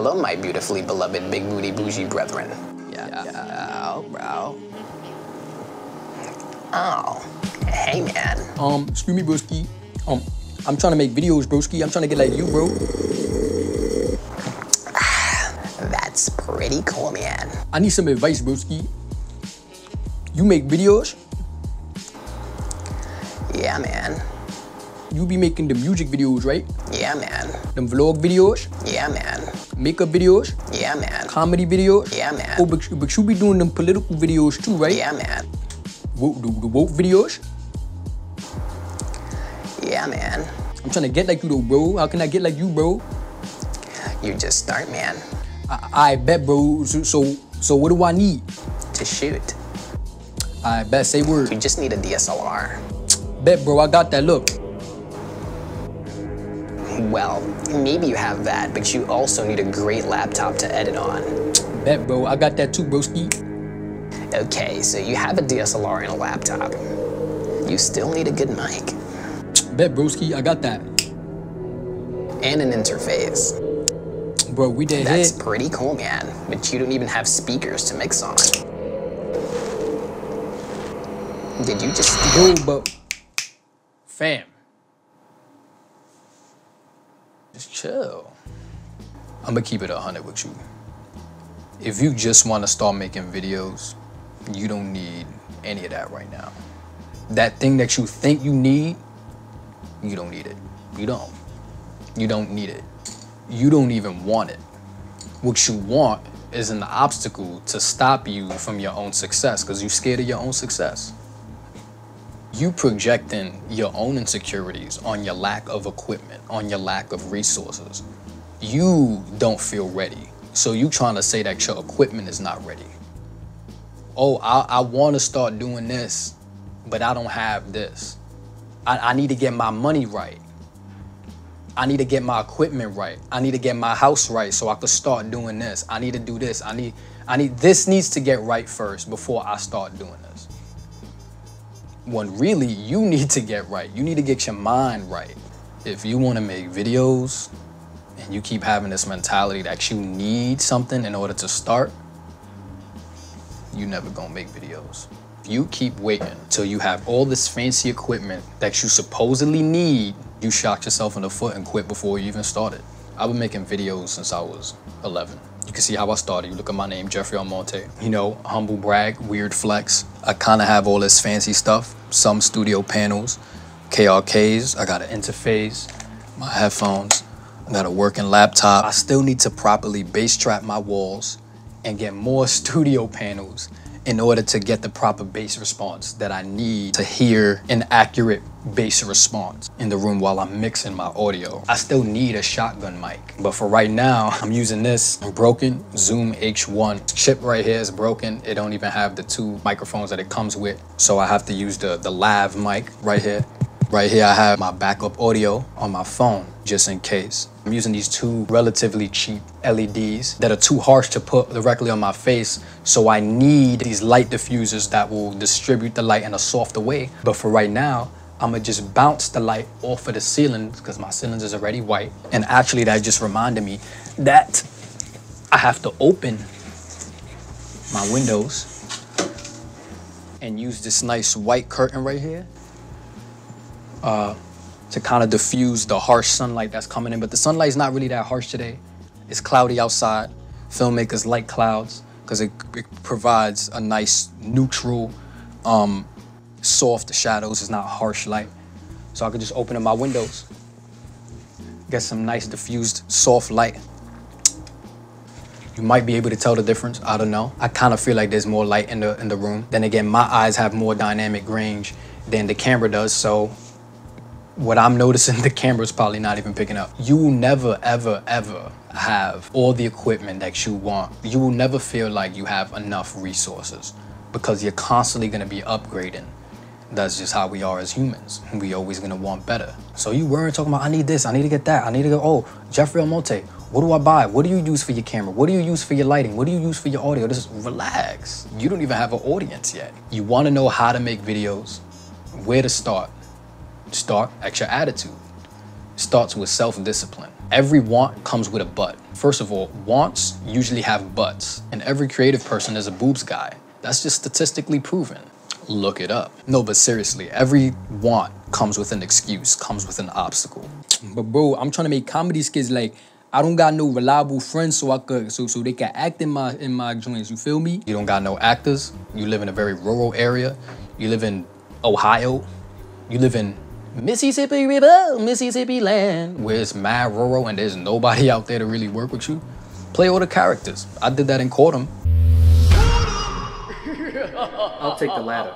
Hello, my beautifully beloved big booty bougie brethren. Yeah, bro. Oh, hey, man. Excuse me, broski. I'm trying to make videos, broski. I'm trying to get like you, bro. That's pretty cool, man. I need some advice, broski. You make videos? Yeah, man. You be making the music videos, right? Yeah, man. Them vlog videos? Yeah, man. Makeup videos? Yeah, man. Comedy videos? Yeah, man. Oh, but you be doing them political videos too, right? Yeah, man. The woke videos? Yeah, man. I'm trying to get like you though, bro. How can I get like you, bro? You just start, man. I bet, bro. So what do I need? To shoot. I bet, say word. You just need a DSLR. Bet, bro, I got that look. Well, maybe you have that, but you also need a great laptop to edit on. Bet, bro, I got that too, broski. Okay, so you have a DSLR and a laptop. You still need a good mic. Bet, broski, I got that. And an interface. Bro, we did. That's pretty cool, man. But you don't even have speakers to mix on. Did you just steal? Bro, but fam. Just chill. I'ma keep it 100 with you. If you just want to start making videos, you don't need any of that right now. That thing that you think you need, you don't need it. You don't. You don't need it. You don't even want it. What you want is an obstacle to stop you from your own success because you're scared of your own success. You projecting your own insecurities on your lack of equipment, on your lack of resources. You don't feel ready. So you trying to say that your equipment is not ready. Oh, I want to start doing this, but I don't have this. I need to get my money right. I need to get my equipment right. I need to get my house right so I could start doing this. I need to do this. This needs to get right first before I start doing this. When really you need to get right. You need to get your mind right. If you want to make videos and you keep having this mentality that you need something in order to start, you never gonna make videos. You keep waiting till you have all this fancy equipment that you supposedly need. You shot yourself in the foot and quit before you even started. I've been making videos since I was 11. You can see how I started. You look at my name, Jeffrey Almonte. You know, humble brag, weird flex. I kind of have all this fancy stuff. Some studio panels, KRKs. I got an interface, my headphones. I got a working laptop. I still need to properly bass trap my walls and get more studio panels in order to get the proper bass response that I need to hear an accurate bass response in the room while I'm mixing my audio. I still need a shotgun mic, but for right now, I'm using this broken Zoom H1. Chip right here is broken. It don't even have the two microphones that it comes with, so I have to use the lav mic right here. Right here, I have my backup audio on my phone, just in case. I'm using these two relatively cheap LEDs that are too harsh to put directly on my face, so I need these light diffusers that will distribute the light in a softer way. But for right now, I'm gonna just bounce the light off of the ceiling because my ceiling is already white. And actually, that just reminded me that I have to open my windows and use this nice white curtain right here to kind of diffuse the harsh sunlight that's coming in. But the sunlight's not really that harsh today. It's cloudy outside. Filmmakers like clouds because it provides a nice neutral, soft shadows. It's not harsh light. So I could just open up my windows, get some nice diffused soft light. You might be able to tell the difference. I don't know. I kind of feel like there's more light in the room. Then again, my eyes have more dynamic range than the camera does. So what I'm noticing, the camera's probably not even picking up. You will never, ever, ever have all the equipment that you want. You will never feel like you have enough resources because you're constantly gonna be upgrading. That's just how we are as humans. We always gonna want better. So you weren't talking about, I need this, I need to get that, I need to go, oh, Jeffrey Almonte, what do I buy? What do you use for your camera? What do you use for your lighting? What do you use for your audio? Just relax. You don't even have an audience yet. You wanna know how to make videos, where to start. Start at your attitude. Starts with self-discipline. Every want comes with a but. First of all, wants usually have buts, and every creative person is a boobs guy. That's just statistically proven. Look it up. No, but seriously, every want comes with an excuse, comes with an obstacle. But bro, I'm trying to make comedy skits like, I don't got no reliable friends so I could, so they can act in my joints, you feel me? You don't got no actors. You live in a very rural area. You live in Ohio. You live in Mississippi River, Mississippi land, where it's mad rural and there's nobody out there to really work with you. Play all the characters. I did that in Cordham. I'll take the ladder.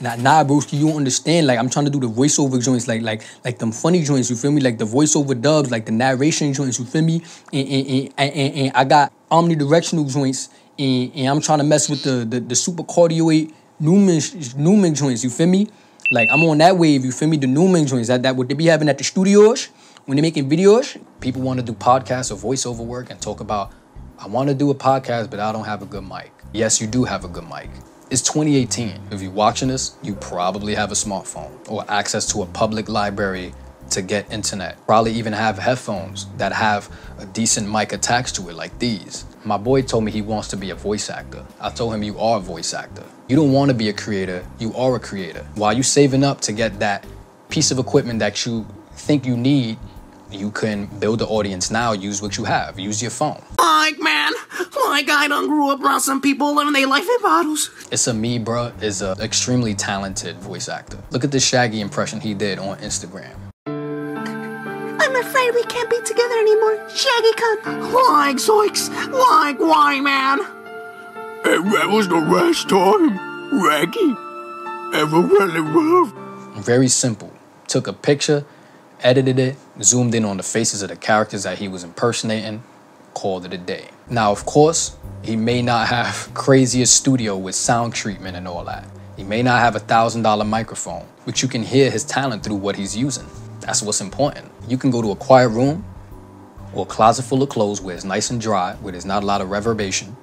Nah, broski, you don't understand. Like, I'm trying to do the voiceover joints, like them funny joints, you feel me? Like the voiceover dubs, like the narration joints, you feel me? And I got omnidirectional joints, and I'm trying to mess with the super cardioid Newman joints, you feel me? Like, I'm on that wave, you feel me? The Newman joints, that what they be having at the studios when they're making videos. People want to do podcasts or voiceover work and talk about, I want to do a podcast, but I don't have a good mic. Yes, you do have a good mic. It's 2018. If you're watching this, you probably have a smartphone or access to a public library to get internet. Probably even have headphones that have a decent mic attached to it like these. My boy told me he wants to be a voice actor. I told him, you are a voice actor. You don't want to be a creator, you are a creator. While you're saving up to get that piece of equipment that you think you need, you can build an audience now, use what you have, use your phone. Like, man, like I done grew up around some people living their life in bottles. It's a me, bruh, is an extremely talented voice actor. Look at this Shaggy impression he did on Instagram. I'm afraid we can't be together anymore, Shaggy-kun. Like, Zoinks, like, why, man? And that was the last time Raggy ever really loved. Very simple. Took a picture, edited it, zoomed in on the faces of the characters that he was impersonating, called it a day. Now, of course, he may not have craziest studio with sound treatment and all that. He may not have a $1,000 microphone, but you can hear his talent through what he's using. That's what's important. You can go to a quiet room or a closet full of clothes where it's nice and dry, where there's not a lot of reverberation,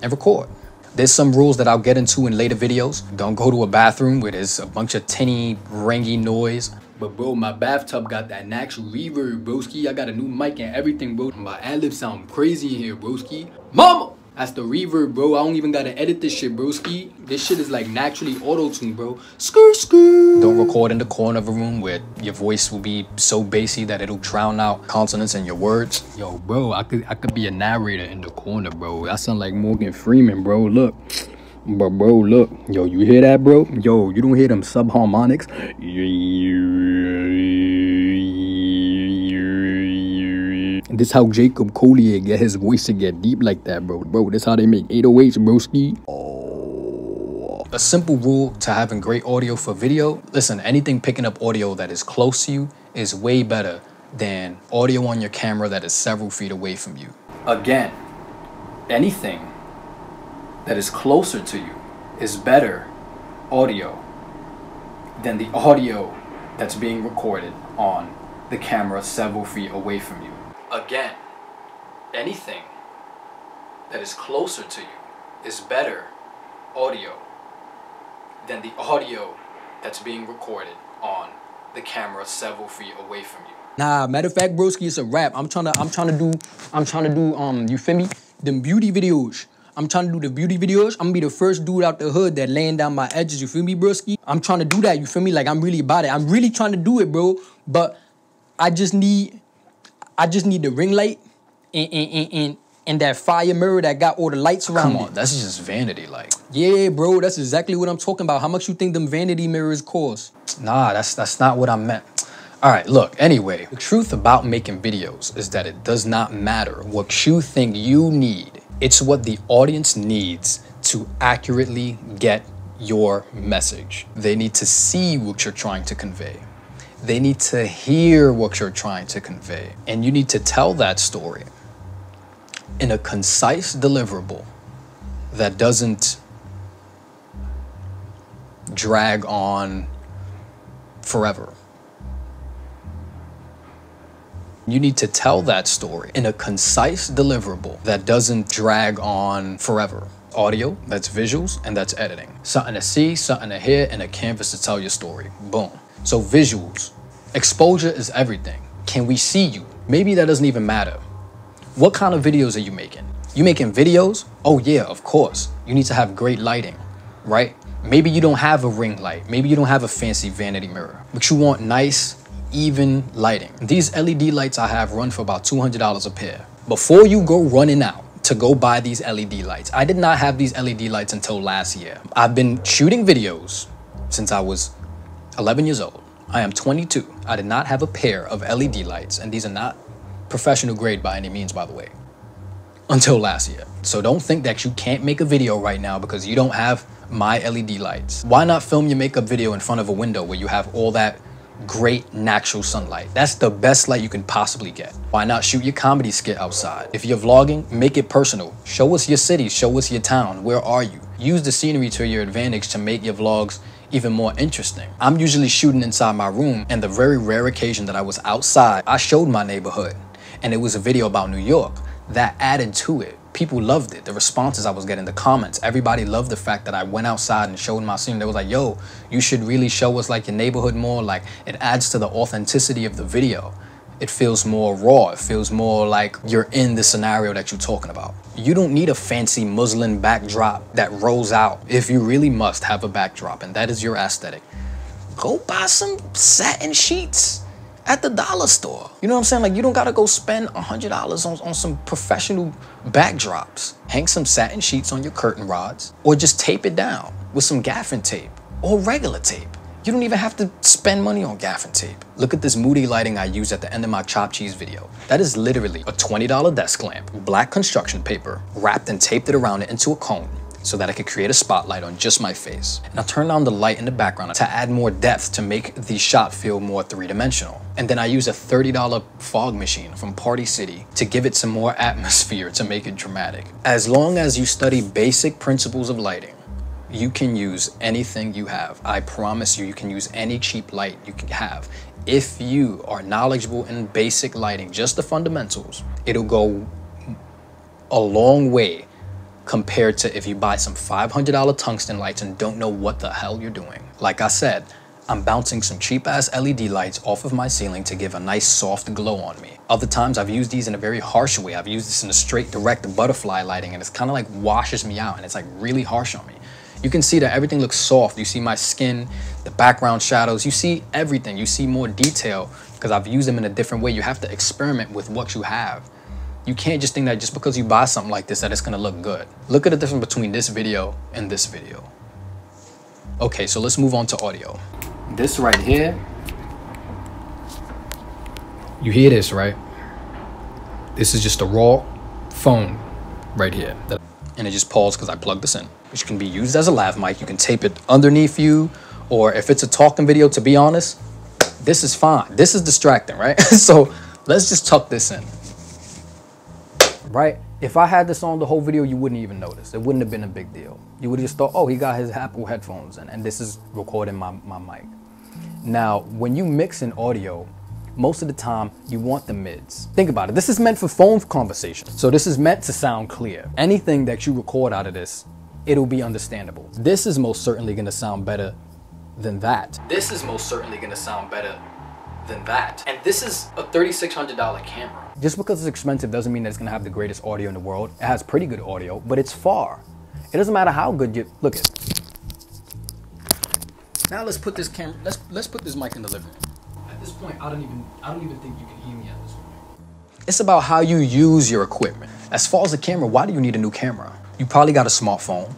and record. There's some rules that I'll get into in later videos. Don't go to a bathroom where there's a bunch of tinny, rangy noise. But bro, my bathtub got that natural reverb, broski. I got a new mic and everything, bro. My ad-libs sound crazy in here, broski. Mama! That's the reverb, bro. I don't even gotta edit this shit, broski. This shit is like naturally auto-tuned, bro. Skrr, skrr. Don't record in the corner of a room where your voice will be so bassy that it'll drown out consonants and your words. Yo, bro, I could be a narrator in the corner, bro. I sound like Morgan Freeman, bro. Look. But bro, look, yo, you hear that, bro? Yo, you don't hear them subharmonics? This how Jacob Collier get his voice to get deep like that, bro. Bro, this how they make 808s, broski. Oh. A simple rule to having great audio for video. Listen, anything picking up audio that is close to you is way better than audio on your camera that is several feet away from you. Again, anything that is closer to you is better audio than the audio that's being recorded on the camera several feet away from you. Again, anything that is closer to you is better audio than the audio that's being recorded on the camera several feet away from you. Nah, matter of fact, broski, it's a wrap. I'm trying to do you feel me? Them beauty videos. I'm trying to do the beauty videos. I'm gonna be the first dude out the hood that laying down my edges, you feel me, broski? I'm trying to do that, you feel me? Like, I'm really about it. I'm really trying to do it, bro. But I just need the ring light and that fire mirror that got all the lights around. Come on, that's just vanity, like. Yeah, bro, that's exactly what I'm talking about. How much you think them vanity mirrors cost? Nah, that's not what I meant. All right, look, anyway, the truth about making videos is that it does not matter what you think you need. It's what the audience needs to accurately get your message. They need to see what you're trying to convey. They need to hear what you're trying to convey. And you need to tell that story in a concise deliverable that doesn't drag on forever. You need to tell that story in a concise deliverable that doesn't drag on forever. Audio, that's visuals, and that's editing. Something to see, something to hear, and a canvas to tell your story. Boom. So visuals. Exposure is everything. Can we see you? Maybe that doesn't even matter. What kind of videos are you making? You making videos? Oh yeah, of course. You need to have great lighting, right? Maybe you don't have a ring light. Maybe you don't have a fancy vanity mirror, but you want nice, even lighting. These LED lights I have run for about $200 a pair. Before you go running out to go buy these LED lights, I did not have these LED lights until last year. I've been shooting videos since I was 11 years old. I am 22. I did not have a pair of LED lights, and these are not professional grade by any means, by the way, until last year. So don't think that you can't make a video right now because you don't have my LED lights. Why not film your makeup video in front of a window where you have all that great natural sunlight? That's the best light you can possibly get. Why not shoot your comedy skit outside? If you're vlogging, make it personal. Show us your city, show us your town. Where are you? Use the scenery to your advantage to make your vlogs even more interesting. I'm usually shooting inside my room, and the very rare occasion that I was outside, I showed my neighborhood, and it was a video about New York. That added to it. People loved it. The responses I was getting, the comments, everybody loved the fact that I went outside and showed my scene. They was like, yo, you should really show us like your neighborhood more. Like, it adds to the authenticity of the video. It feels more raw. It feels more like you're in the scenario that you're talking about. You don't need a fancy muslin backdrop that rolls out. If you really must have a backdrop and that is your aesthetic, go buy some satin sheets at the dollar store. You know what I'm saying? Like, you don't gotta go spend $100 on some professional backdrops. Hang some satin sheets on your curtain rods, or just tape it down with some gaffing tape or regular tape. You don't even have to spend money on gaffing tape. Look at this moody lighting I use at the end of my chopped cheese video. That is literally a $20 desk lamp, black construction paper, wrapped and taped it around it into a cone so that I could create a spotlight on just my face. And I turned on the light in the background to add more depth to make the shot feel more three-dimensional. And then I use a $30 fog machine from Party City to give it some more atmosphere to make it dramatic. As long as you study basic principles of lighting, you can use anything you have. I promise you, you can use any cheap light you can have. If you are knowledgeable in basic lighting, just the fundamentals, it'll go a long way compared to if you buy some $500 tungsten lights and don't know what the hell you're doing. Like I said, I'm bouncing some cheap ass LED lights off of my ceiling to give a nice soft glow on me. Other times I've used these in a very harsh way. I've used this in a straight direct butterfly lighting, and it's kind of like washes me out and it's like really harsh on me. You can see that everything looks soft. You see my skin, the background shadows, you see everything. You see more detail because I've used them in a different way. You have to experiment with what you have. You can't just think that just because you buy something like this that it's gonna look good. Look at the difference between this video and this video. Okay, so let's move on to audio. This right here, you hear this, right? This is just a raw phone right here. And it just paused because I plugged this in, which can be used as a lav mic. You can tape it underneath you, or if it's a talking video, to be honest, this is fine. This is distracting, right? So let's just tuck this in. Right? If I had this on the whole video, you wouldn't even notice. It wouldn't have been a big deal. You would have just thought, oh, he got his Apple headphones in, and this is recording my mic. Now, when you mix in audio, most of the time you want the mids. Think about it. This is meant for phone conversation. So this is meant to sound clear. Anything that you record out of this, it'll be understandable. This is most certainly gonna sound better than that. This is most certainly gonna sound better than that. And this is a $3,600 camera. Just because it's expensive doesn't mean that it's gonna have the greatest audio in the world. It has pretty good audio, but it's far. It doesn't matter how good you look at. Now let's put this camera. Let's put this mic in the living room. At this point, I don't even think you can hear me at this point. It's about how you use your equipment. As far as the camera, why do you need a new camera? You probably got a smartphone.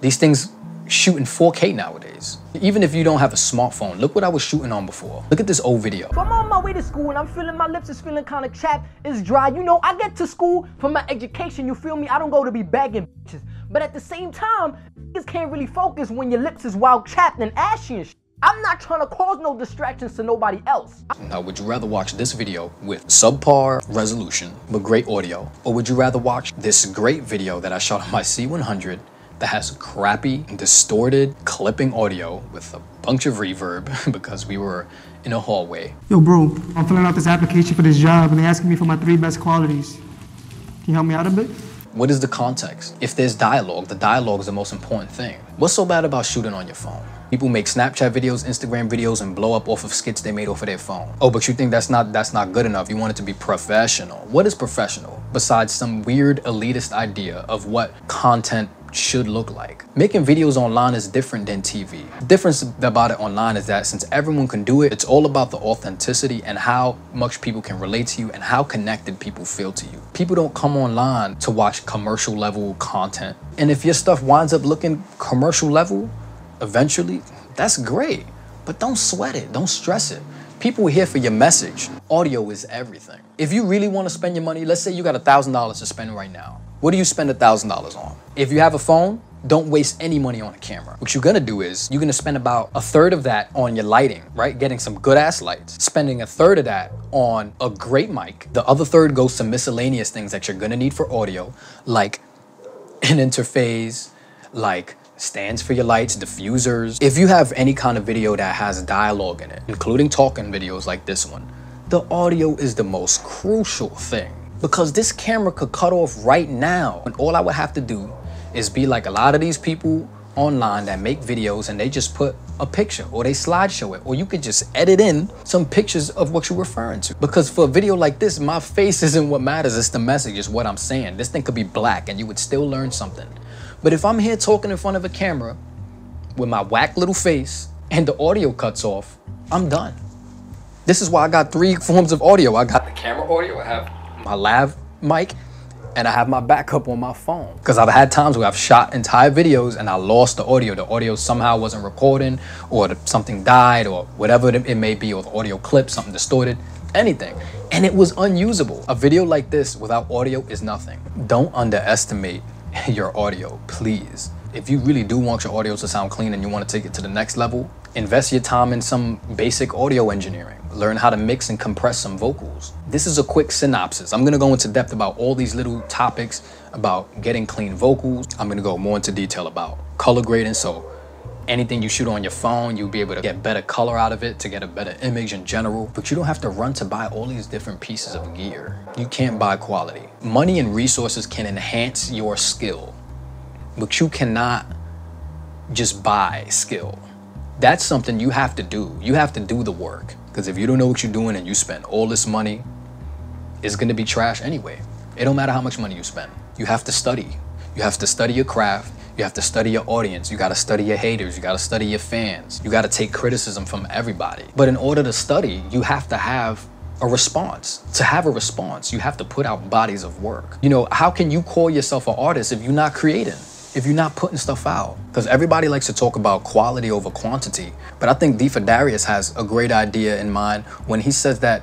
These things shoot in 4K nowadays. Even if you don't have a smartphone, look what I was shooting on before. Look at this old video. I'm on my way to school and I'm feeling my lips is feeling kind of chapped, it's dry. You know, I get to school for my education, you feel me? I don't go to be bagging bitches. But at the same time, bitches can't really focus when your lips is wild chapped and ashy and shit. I'm not trying to cause no distractions to nobody else. Now, would you rather watch this video with subpar resolution, but great audio? Or would you rather watch this great video that I shot on my C100 that has crappy, distorted, clipping audio with a bunch of reverb because we were in a hallway? Yo, bro, I'm filling out this application for this job and they're asking me for my 3 best qualities. Can you help me out a bit? What is the context? If there's dialogue, the dialogue is the most important thing. What's so bad about shooting on your phone? People make Snapchat videos, Instagram videos, and blow up off of skits they made off of their phone. Oh, but you think that's not good enough. You want it to be professional. What is professional besides some weird elitist idea of what content should look like? Making videos online is different than TV. The difference about it online is that since everyone can do it, it's all about the authenticity and how much people can relate to you and how connected people feel to you. People don't come online to watch commercial level content. And if your stuff winds up looking commercial level eventually, that's great, but don't sweat it, don't stress it. People are here for your message. Audio is everything. If you really want to spend your money, let's say you got $1,000 to spend right now. What do you spend $1,000 on? If you have a phone, don't waste any money on a camera. What you're gonna do is you're gonna spend about a third of that on your lighting, right? Getting some good ass lights, spending a third of that on a great mic. The other third goes to miscellaneous things that you're gonna need for audio, like an interface, like stands for your lights, diffusers. If you have any kind of video that has dialogue in it, including talking videos like this one, the audio is the most crucial thing. Because this camera could cut off right now and all I would have to do is be like a lot of these people online that make videos and they just put a picture or they slideshow it, or you could just edit in some pictures of what you're referring to. Because for a video like this, my face isn't what matters, it's the message, it's what I'm saying. This thing could be black and you would still learn something. But if I'm here talking in front of a camera with my whack little face and the audio cuts off, I'm done. This is why I got three forms of audio. I got the camera audio, I have my lav mic, and I have my backup on my phone. Because I've had times where I've shot entire videos and I lost the audio. The audio somehow wasn't recording, or something died, or whatever it may be, or the audio clip, something distorted, anything. And it was unusable. A video like this without audio is nothing. Don't underestimate your audio, please. If you really do want your audio to sound clean and you want to take it to the next level, invest your time in some basic audio engineering. Learn how to mix and compress some vocals. This is a quick synopsis. I'm gonna go into depth about all these little topics about getting clean vocals. I'm gonna go more into detail about color grading. So anything you shoot on your phone, you'll be able to get better color out of it to get a better image in general. But you don't have to run to buy all these different pieces of gear. You can't buy quality. Money and resources can enhance your skill, but you cannot just buy skill. That's something you have to do. You have to do the work. Because if you don't know what you're doing and you spend all this money, it's gonna be trash anyway. It don't matter how much money you spend. You have to study. You have to study your craft. You have to study your audience. You gotta study your haters. You gotta study your fans. You gotta take criticism from everybody. But in order to study, you have to have a response. To have a response, you have to put out bodies of work. You know, how can you call yourself an artist if you're not creating? If you're not putting stuff out? Because everybody likes to talk about quality over quantity, but I think D4Darius has a great idea in mind when he says that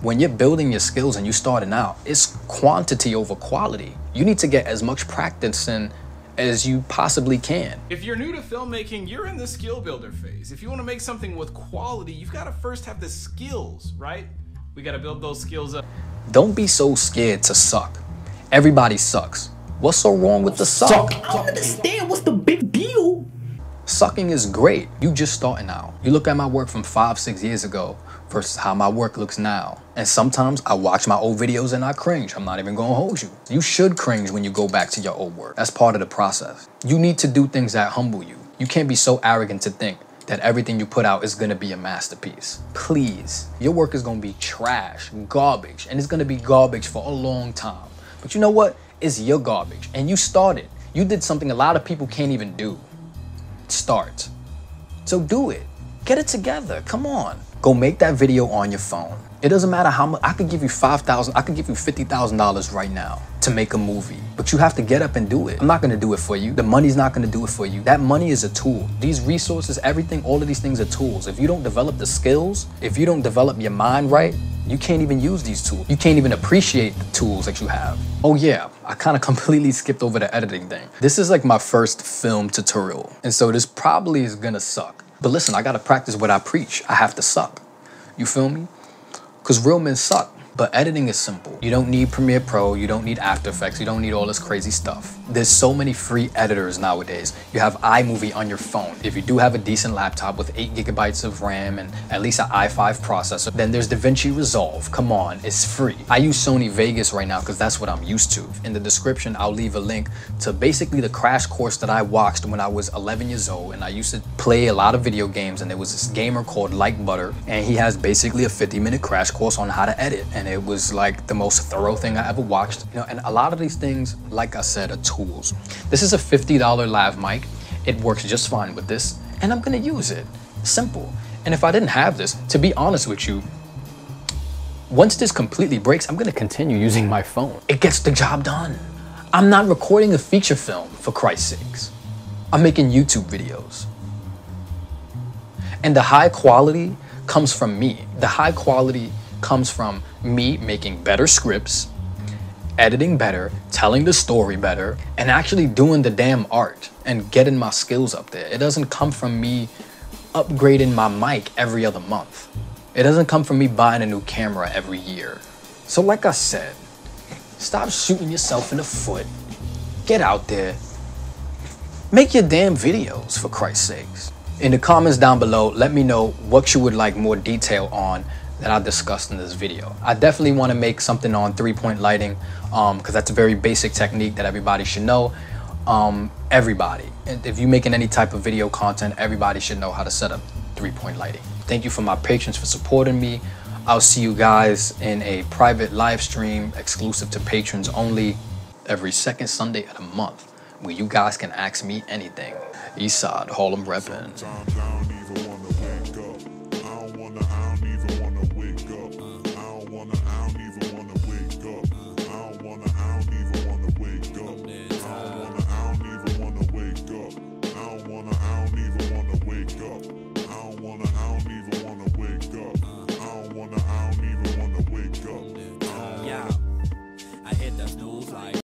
when you're building your skills and you're starting out, it's quantity over quality. You need to get as much practice in as you possibly can. If you're new to filmmaking, you're in the skill builder phase. If you want to make something with quality, you've got to first have the skills, right? We got to build those skills up. Don't be so scared to suck. Everybody sucks. What's so wrong with the suck? I don't understand, what's the big deal? Sucking is great. You just starting out. You look at my work from 5-6 years ago versus how my work looks now. And sometimes I watch my old videos and I cringe. I'm not even gonna hold you. You should cringe when you go back to your old work. That's part of the process. You need to do things that humble you. You can't be so arrogant to think that everything you put out is gonna be a masterpiece. Please, your work is gonna be trash, garbage, and it's gonna be garbage for a long time. But you know what? It's your garbage, and you started. You did something a lot of people can't even do. Start. So do it. Get it together. Come on. Go make that video on your phone. It doesn't matter how much. I could give you $5,000. I could give you $50,000 right now to make a movie, but you have to get up and do it. I'm not gonna do it for you. The money's not gonna do it for you. That money is a tool. These resources, everything, all of these things are tools. If you don't develop the skills, if you don't develop your mind right, you can't even use these tools. You can't even appreciate the tools that you have. Oh yeah, I kind of completely skipped over the editing thing. This is like my first film tutorial, and so this probably is gonna suck. But listen, I gotta practice what I preach. I have to suck. You feel me? Because real men suck. But editing is simple. You don't need Premiere Pro, you don't need After Effects, you don't need all this crazy stuff. There's so many free editors nowadays. You have iMovie on your phone. If you do have a decent laptop with 8 GB of RAM and at least an i5 processor, then there's DaVinci Resolve. Come on, it's free. I use Sony Vegas right now because that's what I'm used to. In the description, I'll leave a link to basically the crash course that I watched when I was 11 years old, and I used to play a lot of video games, and there was this gamer called Like Butter, and he has basically a 50-minute crash course on how to edit, and it was like the most thorough thing I ever watched. You know, and a lot of these things, like I said, are tools. This is a $50 lav mic. It works just fine with this, and I'm gonna use it. Simple. And if I didn't have this, to be honest with you, once this completely breaks, I'm gonna continue using my phone. It gets the job done. I'm not recording a feature film, for Christ's sakes. I'm making YouTube videos. And the high quality comes from me. The high quality comes from me making better scripts, editing better, telling the story better, and actually doing the damn art and getting my skills up there. It doesn't come from me upgrading my mic every other month. It doesn't come from me buying a new camera every year. So like I said, stop shooting yourself in the foot. Get out there. Make your damn videos, for Christ's sakes. In the comments down below, let me know what you would like more detail on that I discussed in this video. I definitely want to make something on three-point lighting because that's a very basic technique that everybody should know. Everybody. If you're making any type of video content, everybody should know how to set up three-point lighting. Thank you for my patrons for supporting me. I'll see you guys in a private live stream exclusive to patrons only every second Sunday of the month, where you guys can ask me anything. Eastside, Harlem reppin'.